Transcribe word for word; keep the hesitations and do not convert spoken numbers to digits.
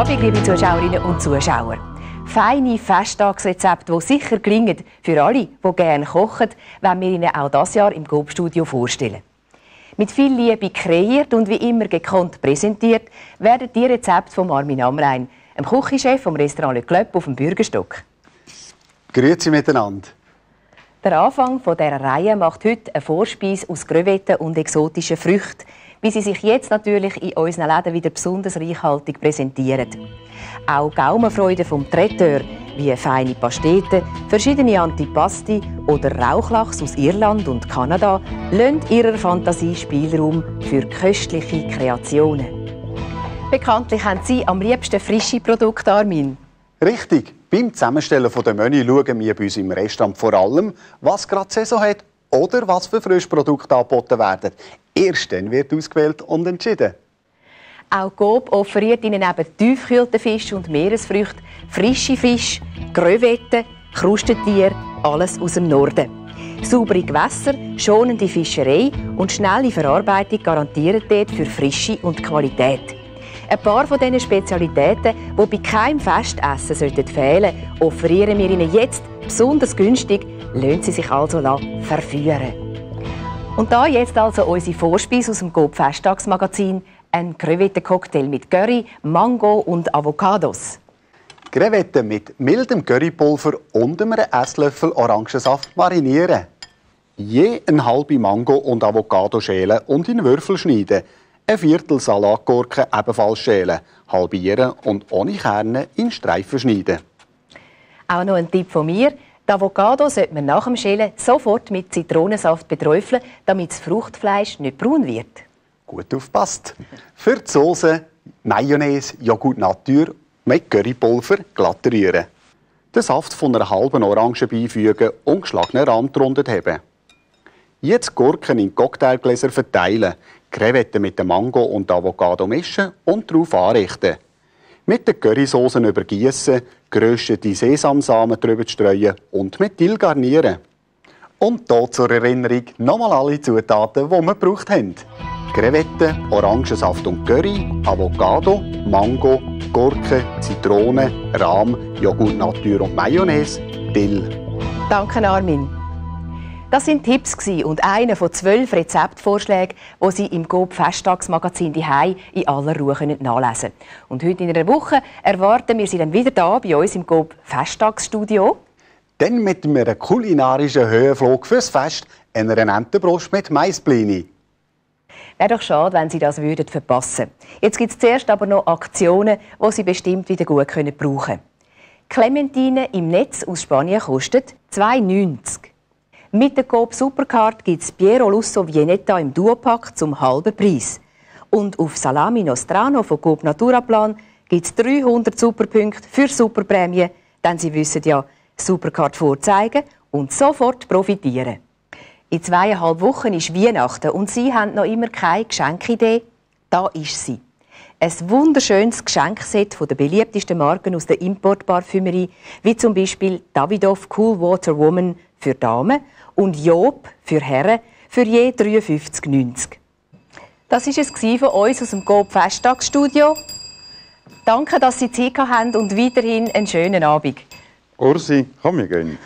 Abend, liebe Zuschauerinnen und Zuschauer. Feine Festtagsrezepte, die sicher gelingen für alle, die gerne kochen, wollen wir Ihnen auch dieses Jahr im Coop Studio vorstellen. Mit viel Liebe kreiert und wie immer gekonnt präsentiert, werden die Rezepte von Armin Amrein, dem Küchenchef vom Restaurant Le Club auf dem Bürgerstock. Grüezi miteinander. Der Anfang dieser Reihe macht heute eine Vorspeise aus Krevetten und exotischen Früchten, wie sie sich jetzt natürlich in unseren Läden wieder besonders reichhaltig präsentieren. Auch Gaumenfreude vom Traiteur, wie feine Pasteten, verschiedene Antipasti oder Rauchlachs aus Irland und Kanada, lassen ihrer Fantasie Spielraum für köstliche Kreationen. Bekanntlich haben Sie am liebsten frische Produkte, Armin. Richtig. Beim Zusammenstellen der Menü schauen wir bei uns im Restaurant vor allem, was gerade Saison hat oder was für Frischprodukte angeboten werden. Erst dann wird ausgewählt und entschieden. Auch Gobe offeriert Ihnen neben tiefgekühlten Fisch und Meeresfrüchten frische Fisch, Krevetten, Krustentiere, alles aus dem Norden. Saubere Gewässer, schonende Fischerei und schnelle Verarbeitung garantieren dort für Frische und Qualität. Ein paar von diesen Spezialitäten, die bei keinem Festessen fehlen sollten, offerieren wir Ihnen jetzt besonders günstig. Lassen Sie sich also verführen. Und da jetzt also unsere Vorspeise aus dem Coop Festtagsmagazin, ein Crevetten-Cocktail mit Curry, Mango und Avocados. Crevetten mit mildem Currypulver und einem Esslöffel Orangensaft marinieren. Je eine halbe Mango und Avocado schälen und in Würfel schneiden. Ein Viertel Salatgurke ebenfalls schälen, halbieren und ohne Kerne in Streifen schneiden. Auch noch ein Tipp von mir. Die Avocado sollte man nach dem Schälen sofort mit Zitronensaft beträufeln, damit das Fruchtfleisch nicht braun wird. Gut aufgepasst. Für die Soße, Mayonnaise, Joghurt Natur mit Currypulver glatt rühren. Den Saft von einer halben Orange beifügen und geschlagenen Rand drunter haben. Jetzt Gurken in Cocktailgläser verteilen, Crevetten mit dem Mango und Avocado mischen und darauf anrichten. Mit der Currysoße übergießen, geröstete Sesamsamen drüber streuen und mit Dill garnieren. Und hier zur Erinnerung nochmal alle Zutaten, die wir gebraucht haben: Crevetten, Orangensaft und Curry, Avocado, Mango, Gurke, Zitrone, Rahm, Joghurt Natur und Mayonnaise, Dill. Danke, Armin. Das sind Tipps und einer von zwölf Rezeptvorschlägen, die Sie im Coop Festtagsmagazin daheim in aller Ruhe nachlesen können. Und heute in einer Woche erwarten wir Sie dann wieder da bei uns im Coop Festtagsstudio. Dann mit einem kulinarischen Höhenflug fürs Fest, einer Entenbrust mit Maisblini. Wäre doch schade, wenn Sie das verpassen würden. Jetzt gibt es zuerst aber noch Aktionen, die Sie bestimmt wieder gut brauchen können. Clementine im Netz aus Spanien kostet zwei neunzig. Mit der Coop Supercard gibt es Piero Lusso Vienetta im Duopack zum halben Preis. Und auf Salami Nostrano von Coop Naturaplan gibt es dreihundert Superpunkte für Superprämien, denn Sie wissen ja, Supercard vorzeigen und sofort profitieren. In zweieinhalb Wochen ist Weihnachten und Sie haben noch immer keine Geschenkidee. Da ist sie. Ein wunderschönes Geschenkset von den beliebtesten Marken aus der Importparfümerie, wie zum Beispiel Davidoff Cool Water Woman für Damen und Job für Herren, für je dreiundfünfzig neunzig. Das war es von uns aus dem Coop Festtagsstudio. Danke, dass Sie Zeit hatten und weiterhin einen schönen Abend. Ursi, komm, wir gehen.